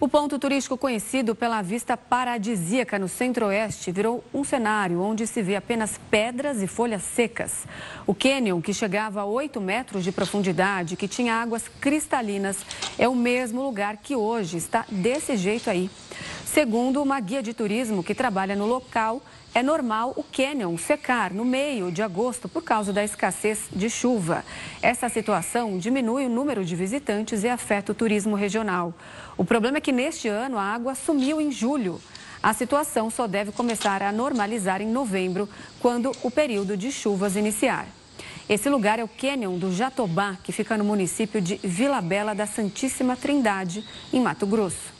O ponto turístico conhecido pela vista paradisíaca no centro-oeste virou um cenário onde se vê apenas pedras e folhas secas. O cânion, que chegava a 8 metros de profundidade, que tinha águas cristalinas, é o mesmo lugar que hoje está desse jeito aí. Segundo uma guia de turismo que trabalha no local, é normal o cânion secar no meio de agosto por causa da escassez de chuva. Essa situação diminui o número de visitantes e afeta o turismo regional. O problema é que neste ano a água sumiu em julho. A situação só deve começar a normalizar em novembro, quando o período de chuvas iniciar. Esse lugar é o Cânion do Jatobá, que fica no município de Vila Bela da Santíssima Trindade, em Mato Grosso.